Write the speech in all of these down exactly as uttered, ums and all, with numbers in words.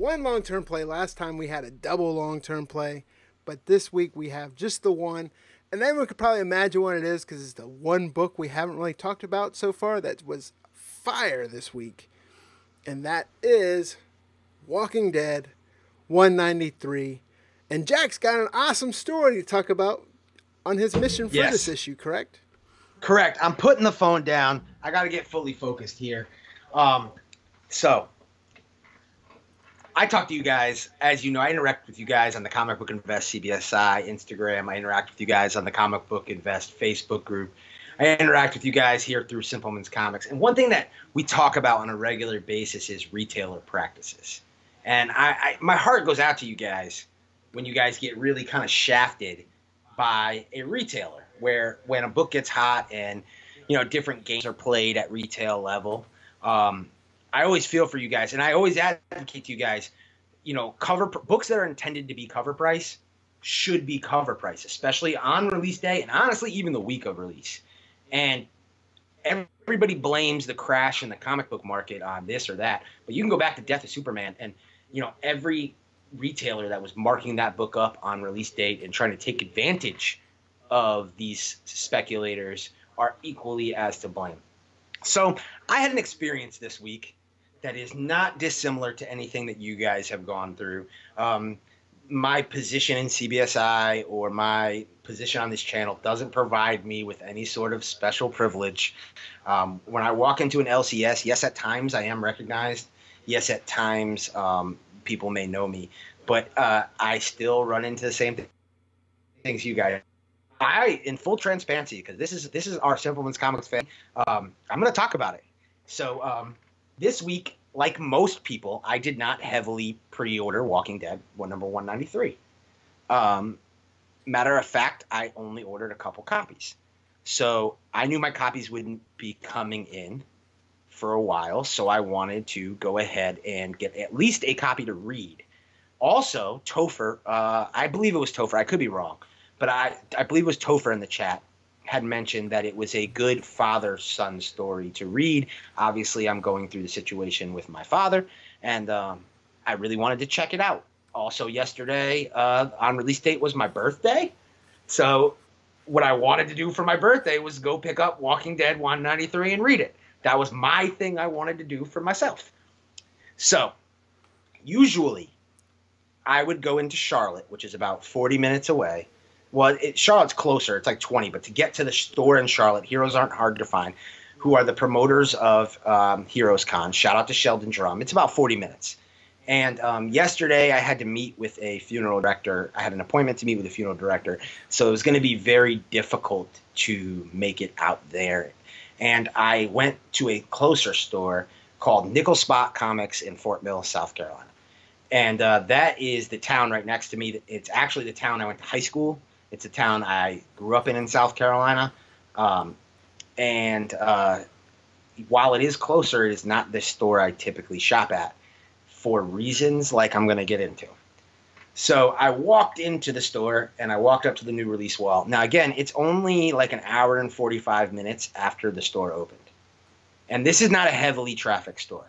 one long-term play. Last time we had a double long-term play, but this week we have just the one. And then we could probably imagine what it is, because it's the one book we haven't really talked about so far that was fire this week. And that is Walking Dead one ninety-three. And Jack's got an awesome story to talk about on his mission for yes. this issue, correct? Correct. I'm putting the phone down. I got to get fully focused here. Um, so I talk to you guys, as you know, I interact with you guys on the Comic Book Invest C B S I Instagram. I interact with you guys on the Comic Book Invest Facebook group. I interact with you guys here through Simpleman's Comics. And one thing that we talk about on a regular basis is retailer practices. And I, I my heart goes out to you guys when you guys get really kind of shafted by a retailer, where when a book gets hot and, you know, different games are played at retail level, um, I always feel for you guys, and I always advocate to you guys, you know, cover books that are intended to be cover price should be cover price, especially on release day and honestly even the week of release. And everybody blames the crash in the comic book market on this or that, but you can go back to Death of Superman and, you know, every retailer that was marking that book up on release date and trying to take advantage of these speculators are equally as to blame. So I had an experience this week that is not dissimilar to anything that you guys have gone through. Um, my position in C B S I or my position on this channel doesn't provide me with any sort of special privilege. Um, when I walk into an L C S, yes, at times I am recognized. Yes, at times um, people may know me, but uh, I still run into the same th- things you guys. I, in full transparency, because this is this is our Simpleman's Comics fan, um, I'm going to talk about it. So um, this week, like most people, I did not heavily pre-order Walking Dead number one ninety-three. Um, matter of fact, I only ordered a couple copies. So I knew my copies wouldn't be coming in for a while, so I wanted to go ahead and get at least a copy to read. Also, Topher, uh, I believe it was Topher, I could be wrong, but I, I believe it was Topher in the chat had mentioned that it was a good father-son story to read. Obviously, I'm going through the situation with my father, and um, I really wanted to check it out. Also, yesterday uh, on release date was my birthday. So what I wanted to do for my birthday was go pick up Walking Dead one ninety-three and read it. That was my thing I wanted to do for myself. So usually I would go into Charlotte, which is about forty minutes away. Well, it, Charlotte's closer. It's like twenty. But to get to the store in Charlotte, Heroes Aren't Hard to Find, who are the promoters of um, Heroes Con. Shout out to Sheldon Drum. It's about forty minutes. And um, yesterday I had to meet with a funeral director. I had an appointment to meet with a funeral director. So it was going to be very difficult to make it out there. And I went to a closer store called Nickel Spot Comics in Fort Mill, South Carolina. And uh, that is the town right next to me. It's actually the town I went to high school. It's a town I grew up in in South Carolina. Um, and uh, while it is closer, it is not the store I typically shop at for reasons like I'm going to get into. So I walked into the store and I walked up to the new release wall. Now, again, it's only like an hour and forty-five minutes after the store opened. And this is not a heavily trafficked store.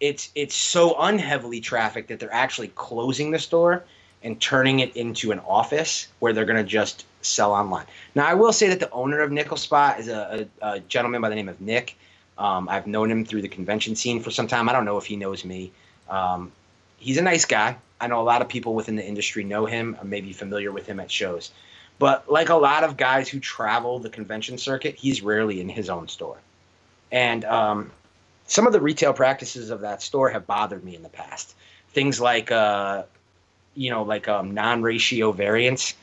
It's, it's so unheavily trafficked that they're actually closing the store and turning it into an office where they're going to just sell online. Now, I will say that the owner of Nickel Spot is a, a, a gentleman by the name of Nick. Um, I've known him through the convention scene for some time. I don't know if he knows me. Um, he's a nice guy. I know a lot of people within the industry know him or may be familiar with him at shows. But like a lot of guys who travel the convention circuit, he's rarely in his own store. And um, some of the retail practices of that store have bothered me in the past. Things like... Uh, you know, like um, non-ratio variants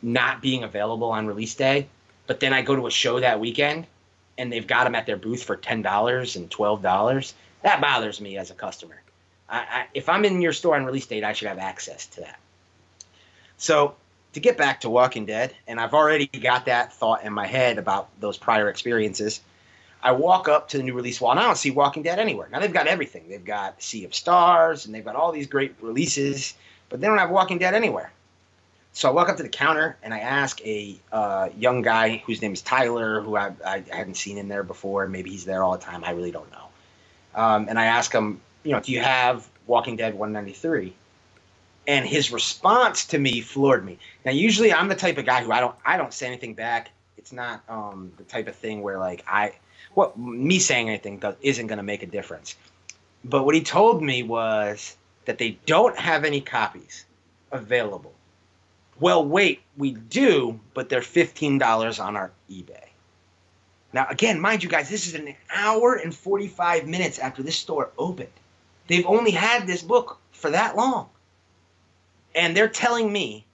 not being available on release day. But then I go to a show that weekend and they've got them at their booth for ten dollars and twelve dollars. That bothers me as a customer. I, I, if I'm in your store on release date, I should have access to that. So to get back to Walking Dead, and I've already got that thought in my head about those prior experiences, I walk up to the new release wall and I don't see Walking Dead anywhere. Now they've got everything. They've got Sea of Stars and they've got all these great releases, but they don't have Walking Dead anywhere. So I walk up to the counter and I ask a uh, young guy whose name is Tyler, who I, I hadn't seen in there before. Maybe he's there all the time. I really don't know. Um, and I ask him, you know, do you have Walking Dead one ninety-three? And his response to me floored me. Now, usually I'm the type of guy who I don't I don't say anything back. It's not um, the type of thing where like I, what me saying anything does, isn't going to make a difference. But what he told me was that they don't have any copies available. Well, wait, we do, but they're fifteen dollars on our eBay. Now, again, mind you guys, this is an hour and forty-five minutes after this store opened. They've only had this book for that long. And they're telling me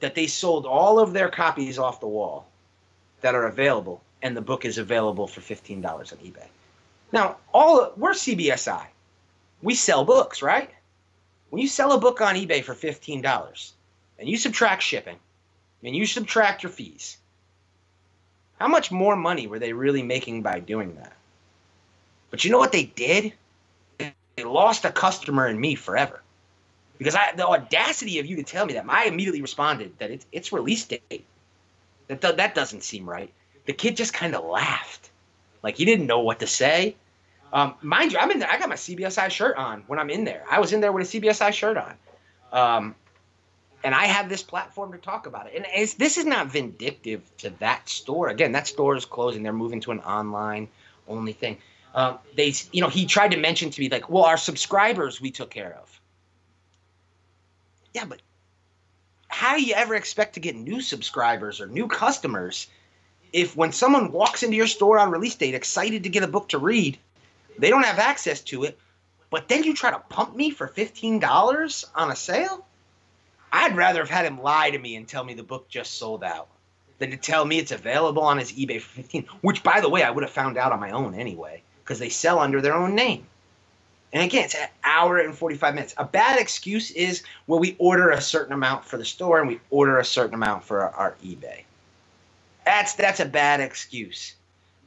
that they sold all of their copies off the wall that are available, and the book is available for fifteen dollars on eBay. Now, all we're C B S I. We sell books, right? When you sell a book on eBay for fifteen dollars, and you subtract shipping, and you subtract your fees, how much more money were they really making by doing that? But you know what they did? They lost a customer in me forever. Because I, the audacity of you to tell me that, I immediately responded that it's, it's release date. That, that doesn't seem right. The kid just kind of laughed. Like, he didn't know what to say. Um, mind you, I'm in there. I got my C B S I shirt on when I'm in there. I was in there with a C B S I shirt on. Um, and I have this platform to talk about it. And it's, this is not vindictive to that store. Again, that store is closing. They're moving to an online-only thing. Um, they, you know, he tried to mention to me, like, well, our subscribers we took care of. Yeah, but how do you ever expect to get new subscribers or new customers if when someone walks into your store on release date excited to get a book to read, they don't have access to it, but then you try to pump me for fifteen dollars on a sale? I'd rather have had him lie to me and tell me the book just sold out than to tell me it's available on his eBay for fifteen dollars, which, by the way, I would have found out on my own anyway because they sell under their own name. And again, it's an hour and forty-five minutes. A bad excuse is, well, we order a certain amount for the store and we order a certain amount for our, our eBay. That's, that's a bad excuse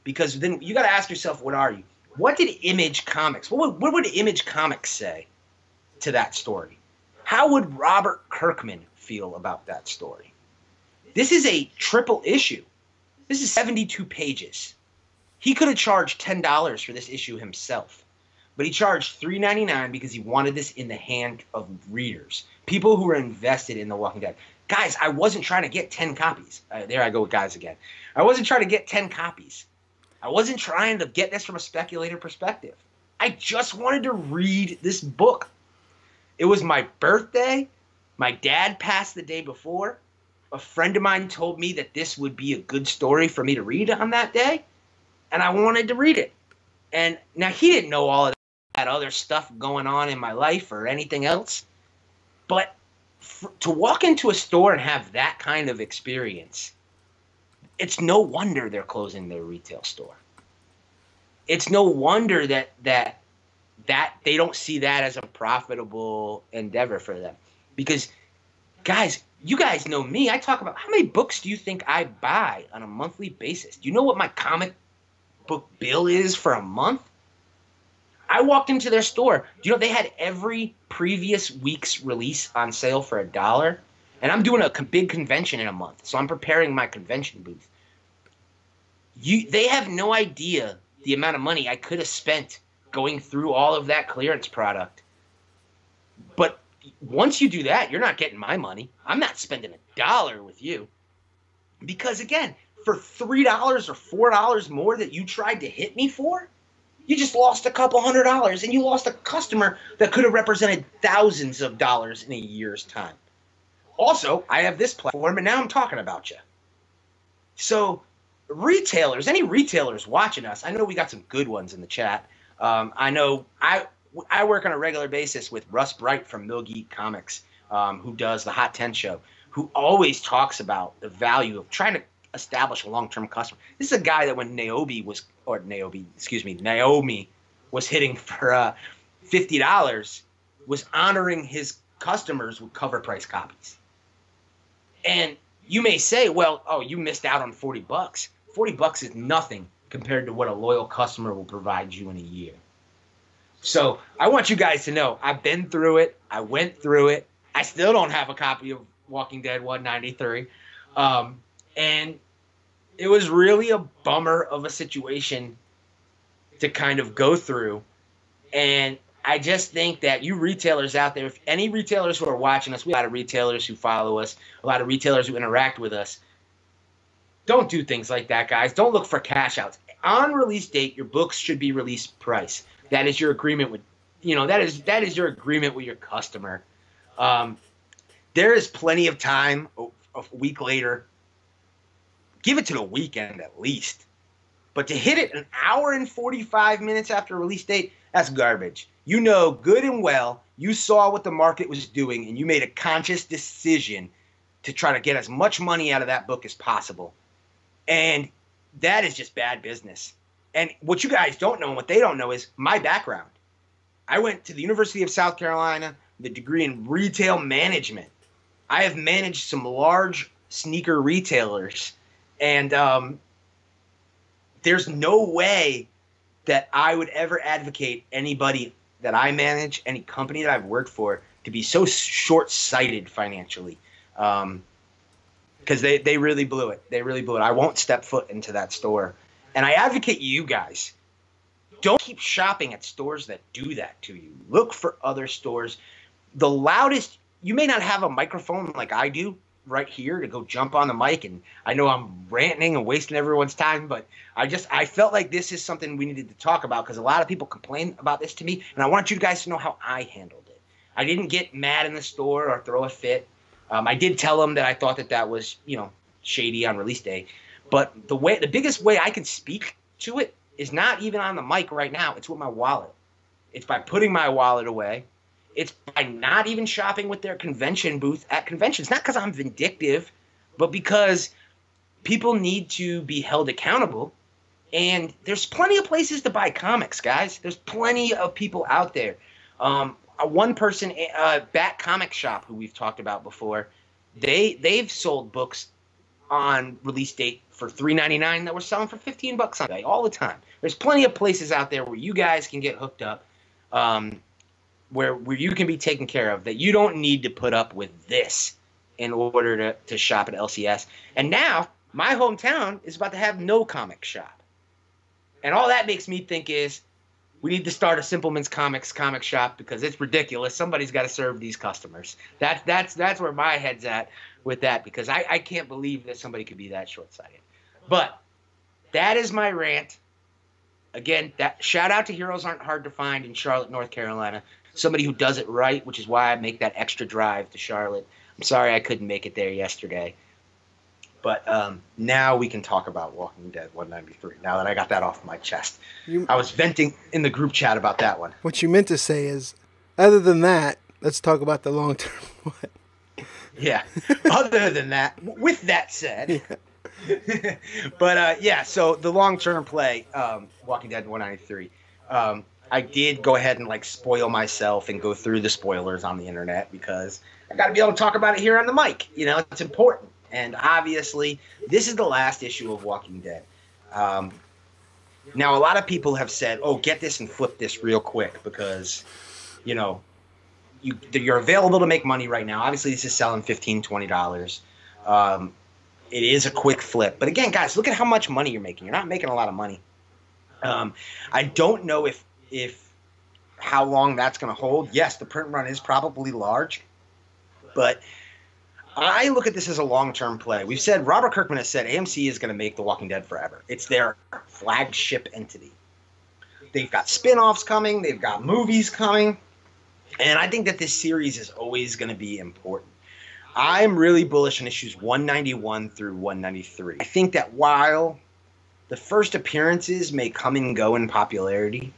because then you got to ask yourself, what are you? What did Image Comics, what would, what would Image Comics say to that story? How would Robert Kirkman feel about that story? This is a triple issue. This is seventy-two pages. He could have charged ten dollars for this issue himself, but he charged three ninety-nine because he wanted this in the hand of readers, people who were invested in The Walking Dead. Guys, I wasn't trying to get ten copies. Uh, there I go with guys again. I wasn't trying to get ten copies. I wasn't trying to get this from a speculator perspective. I just wanted to read this book. It was my birthday. My dad passed the day before. A friend of mine told me that this would be a good story for me to read on that day, and I wanted to read it. And now he didn't know all of that other stuff going on in my life or anything else, but for, to walk into a store and have that kind of experience, it's no wonder they're closing their retail store. It's no wonder that that that they don't see that as a profitable endeavor for them. Because, guys, you guys know me. I talk about how many books do you think I buy on a monthly basis? Do you know what my comic book bill is for a month? I walked into their store. Do you know they had every previous week's release on sale for a dollar? And I'm doing a big convention in a month, so I'm preparing my convention booth. You, they have no idea the amount of money I could have spent going through all of that clearance product. But once you do that, you're not getting my money. I'm not spending a dollar with you. Because, again, for three dollars or four dollars more that you tried to hit me for, you just lost a couple hundred dollars, and you lost a customer that could have represented thousands of dollars in a year's time. Also, I have this platform, and now I'm talking about you. So retailers, any retailers watching us, I know we got some good ones in the chat. Um, I know I, I work on a regular basis with Russ Bright from Milgeek Comics, um, who does the Hot ten show, who always talks about the value of trying to establish a long-term customer. This is a guy that when Naomi was – or Naomi, excuse me, Naomi was hitting for uh, fifty dollars, was honoring his customers with cover price copies. And you may say, well, oh, you missed out on forty bucks. forty bucks is nothing compared to what a loyal customer will provide you in a year. So I want you guys to know I've been through it. I went through it. I still don't have a copy of Walking Dead one ninety-three. Um, and it was really a bummer of a situation to kind of go through. And I just think that you retailers out there, if any retailers who are watching us, we have a lot of retailers who follow us, a lot of retailers who interact with us. Don't do things like that, guys. Don't look for cash outs. On release date, your books should be release price. That is your agreement with, you know, that is that is your agreement with your customer. Um, there is plenty of time. A, a week later, give it to the weekend at least. But to hit it an hour and forty-five minutes after release date, that's garbage. You know good and well, you saw what the market was doing, and you made a conscious decision to try to get as much money out of that book as possible. And that is just bad business. And what you guys don't know and what they don't know is my background. I went to the University of South Carolina with a degree in retail management. I have managed some large sneaker retailers, and um, there's no way that I would ever advocate anybody that I manage, any company that I've worked for, to be so short-sighted financially. Um, because they, they really blew it. They really blew it. I won't step foot into that store. And I advocate you guys, don't keep shopping at stores that do that to you. Look for other stores. The loudest, you may not have a microphone like I do right here to go jump on the mic. And I know I'm ranting and wasting everyone's time, but I just, I felt like this is something we needed to talk about because a lot of people complain about this to me. And I want you guys to know how I handled it. I didn't get mad in the store or throw a fit. Um, I did tell them that I thought that that was, you know, shady on release day. But the way, the biggest way I can speak to it is not even on the mic right now. It's with my wallet. It's by putting my wallet away. It's by not even shopping with their convention booth at conventions. Not because I'm vindictive, but because people need to be held accountable. And there's plenty of places to buy comics, guys. There's plenty of people out there. Um, One person, uh, Bat Comic Shop, who we've talked about before, they they've sold books on release date for three ninety-nine that were selling for fifteen bucks on day all the time. There's plenty of places out there where you guys can get hooked up, um, where where you can be taken care of. That you don't need to put up with this in order to to shop at L C S. And now my hometown is about to have no comic shop, and all that makes me think is, we need to start a Simpleman's Comics comic shop because it's ridiculous. Somebody's got to serve these customers. That's that's that's where my head's at with that because I, I can't believe that somebody could be that short-sighted. But that is my rant. Again, that shout out to Heroes Aren't Hard to Find in Charlotte, North Carolina. Somebody who does it right, which is why I make that extra drive to Charlotte. I'm sorry I couldn't make it there yesterday. But um, now we can talk about Walking Dead one ninety-three, now that I got that off my chest. You, I was venting in the group chat about that one. What you meant to say is, other than that, let's talk about the long-term one. Yeah, other than that, with that said. Yeah. But, uh, yeah, so the long-term play, um, Walking Dead one ninety-three, um, I did go ahead and, like, spoil myself and go through the spoilers on the internet because I got to be able to talk about it here on the mic. You know, it's important. And obviously, this is the last issue of Walking Dead. Um, now, a lot of people have said, oh, get this and flip this real quick because, you know, you, you're available to make money right now. Obviously, this is selling fifteen dollars, twenty dollars. Um, it is a quick flip. But again, guys, look at how much money you're making. You're not making a lot of money. Um, I don't know if, if how long that's going to hold. Yes, the print run is probably large, but I look at this as a long-term play. We've said, Robert Kirkman has said, A M C is going to make The Walking Dead forever. It's their flagship entity. They've got spin-offs coming. They've got movies coming. And I think that this series is always going to be important. I'm really bullish on issues one ninety-one through one ninety-three. I think that while the first appearances may come and go in popularity,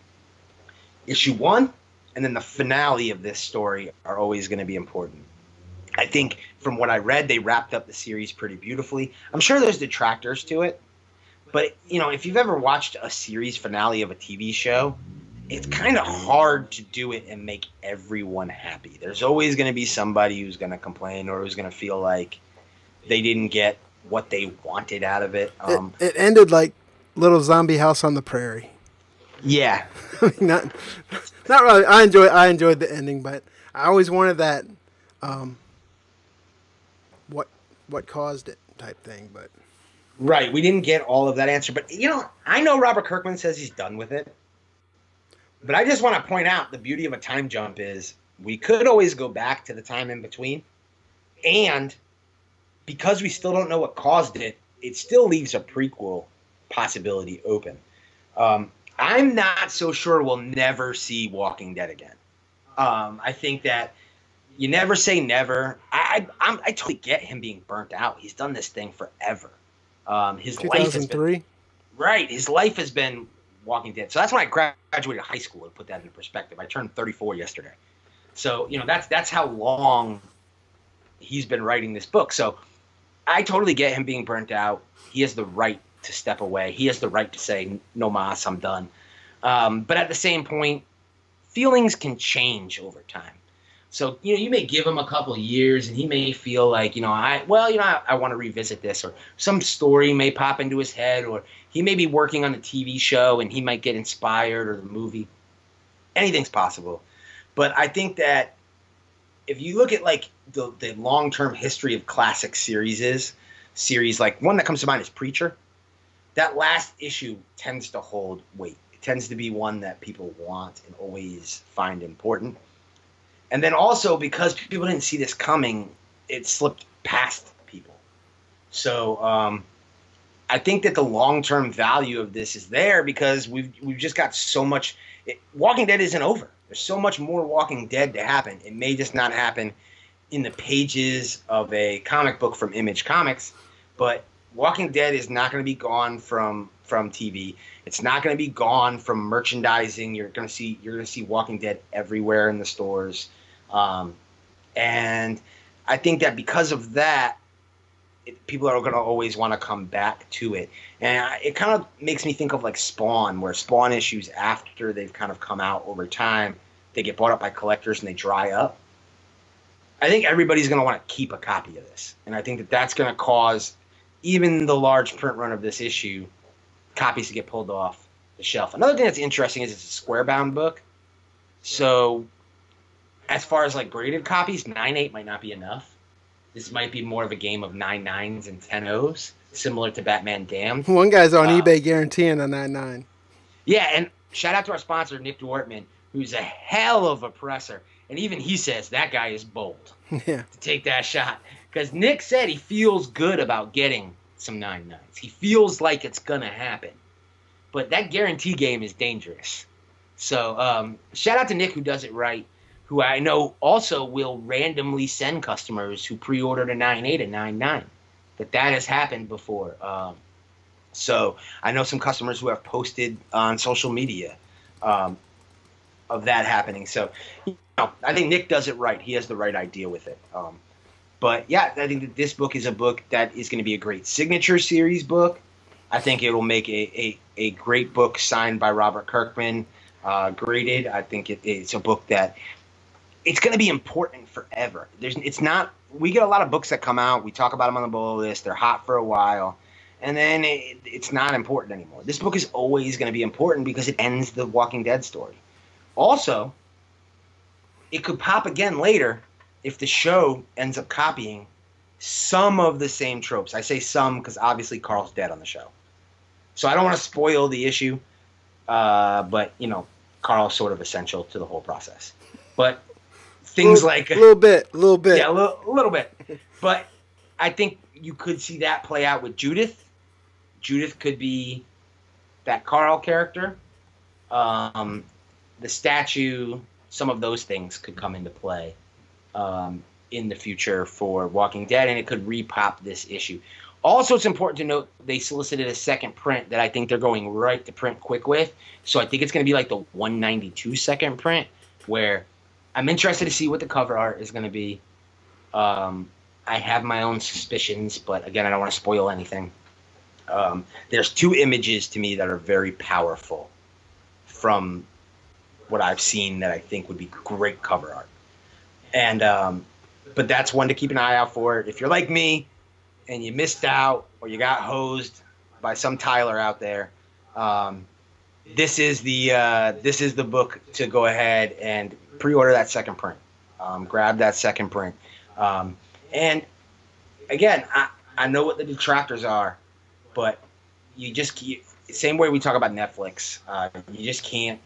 issue one and then the finale of this story are always going to be important. I think from what I read, they wrapped up the series pretty beautifully. I'm sure there's detractors to it. But, you know, if you've ever watched a series finale of a T V show, it's kind of hard to do it and make everyone happy. There's always going to be somebody who's going to complain or who's going to feel like they didn't get what they wanted out of it. Um, it, it ended like Little Zombie House on the Prairie. Yeah. I mean, not, not really. I enjoyed, I enjoyed the ending, but I always wanted that um, – what what caused it type thing, but right, we didn't get all of that answer. But you know, I know Robert Kirkman says he's done with it. But I just want to point out the beauty of a time jump is we could always go back to the time in between. And because we still don't know what caused it, it still leaves a prequel possibility open. Um, I'm not so sure we'll never see Walking Dead again. Um, I think that you never say never. I I, I'm, I totally get him being burnt out. He's done this thing forever. Um, his life has been, right. His life has been Walking Dead. So that's when I graduated high school, to put that into perspective. I turned thirty-four yesterday. So, you know, that's, that's how long he's been writing this book. So I totally get him being burnt out. He has the right to step away. He has the right to say, no mas, I'm done. Um, but at the same point, feelings can change over time. So, you know, you may give him a couple of years and he may feel like, you know, I, well, you know, I, I want to revisit this, or some story may pop into his head, or he may be working on a T V show and he might get inspired, or the movie. Anything's possible. But I think that if you look at like the, the long-term history of classic series is series, like one that comes to mind is Preacher. That last issue tends to hold weight. It tends to be one that people want and always find important. And then also because people didn't see this coming, it slipped past people. So um, I think that the long-term value of this is there because we've we've just got so much. It, Walking Dead isn't over. There's so much more Walking Dead to happen. It may just not happen in the pages of a comic book from Image Comics, but Walking Dead is not going to be gone from from T V. It's not going to be gone from merchandising. You're going to see you're going to see Walking Dead everywhere in the stores, um, and I think that because of that, it, people are going to always want to come back to it. And I, it kind of makes me think of like Spawn, where Spawn issues after they've kind of come out over time, they get bought up by collectors and they dry up. I think everybody's going to want to keep a copy of this, and I think that that's going to cause even the large print run of this issue, copies to get pulled off the shelf. Another thing that's interesting is it's a square-bound book. So as far as like graded copies, nine eight might not be enough. This might be more of a game of nine nines and ten ohs, similar to Batman Damned. One guy's on um, eBay guaranteeing a nine nine. Yeah, and shout out to our sponsor, Nick Dwartman, who's a hell of a presser. And even he says that guy is bold yeah. to take that shot. Because Nick said he feels good about getting some nine nines. He feels like it's going to happen. But that guarantee game is dangerous. So um, shout out to Nick, who does it right, who I know also will randomly send customers who pre-ordered a nine eight, a nine nine. That that has happened before. Um, so I know some customers who have posted on social media um, of that happening. So you know, I think Nick does it right. He has the right idea with it. Um, But, yeah, I think that this book is a book that is going to be a great signature series book. I think it will make a, a, a great book signed by Robert Kirkman, uh, graded. I think it, it's a book that it's going to be important forever. There's, it's not – we get a lot of books that come out. We talk about them on the bullet list. They're hot for a while. And then it, it's not important anymore. This book is always going to be important because it ends the Walking Dead story. Also, it could pop again later – if the show ends up copying some of the same tropes. I say some because obviously Carl's dead on the show. So I don't want to spoil the issue, uh, but, you know, Carl's sort of essential to the whole process. But things little, like... A little bit, a little bit. Yeah, a little, a little bit. But I think you could see that play out with Judith. Judith could be that Carl character. Um, the statue, some of those things could come into play. Um, in the future for Walking Dead, and it could repop this issue. Also, it's important to note they solicited a second print that I think they're going right to print quick with. So I think it's going to be like the one ninety-two second print, where I'm interested to see what the cover art is going to be. Um, I have my own suspicions, but again, I don't want to spoil anything. Um, there's two images to me that are very powerful from what I've seen that I think would be great cover art. And um, but that's one to keep an eye out for. If you're like me and you missed out or you got hosed by some Tyler out there, um, this is the uh, this is the book to go ahead and pre-order that second print. Um, grab that second print. Um, and again, I, I know what the detractors are, but you just keep, same way we talk about Netflix. Uh, you just can't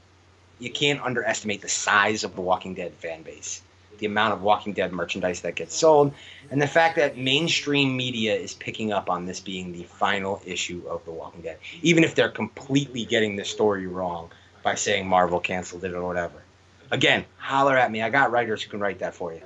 you can't underestimate the size of the Walking Dead fan base, the amount of Walking Dead merchandise that gets sold, and the fact that mainstream media is picking up on this being the final issue of The Walking Dead, even if they're completely getting the story wrong by saying Marvel canceled it or whatever. Again, holler at me. I got writers who can write that for you.